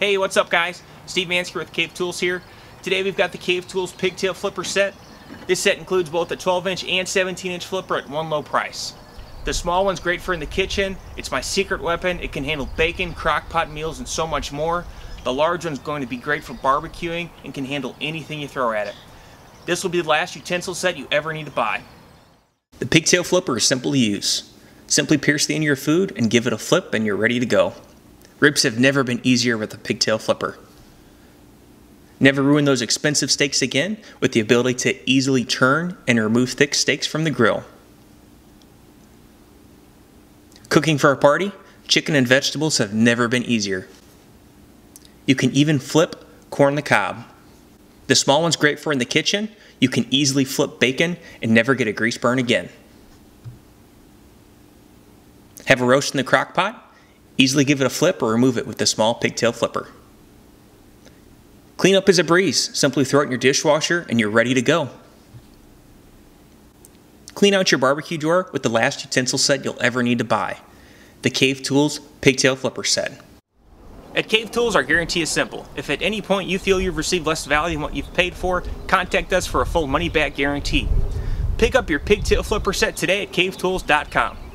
Hey, what's up guys? Steve Mansker with Cave Tools here. Today we've got the Cave Tools Pigtail Flipper set. This set includes both a 12-inch and 17-inch flipper at one low price. The small one's great for in the kitchen. It's my secret weapon. It can handle bacon, crock pot meals, and so much more. The large one's going to be great for barbecuing and can handle anything you throw at it. This will be the last utensil set you ever need to buy. The Pigtail Flipper is simple to use. Simply pierce the end of your food and give it a flip and you're ready to go. Ribs have never been easier with a pigtail flipper. Never ruin those expensive steaks again with the ability to easily turn and remove thick steaks from the grill. Cooking for a party, chicken and vegetables have never been easier. You can even flip corn on the cob. The small one's great for in the kitchen. You can easily flip bacon and never get a grease burn again. Have a roast in the crock pot. Easily give it a flip or remove it with the small pigtail flipper. Cleanup is a breeze. Simply throw it in your dishwasher and you're ready to go. Clean out your barbecue drawer with the last utensil set you'll ever need to buy. The Cave Tools Pigtail Flipper Set. At Cave Tools, our guarantee is simple. If at any point you feel you've received less value than what you've paid for, contact us for a full money-back guarantee. Pick up your Pigtail Flipper Set today at cavetools.com.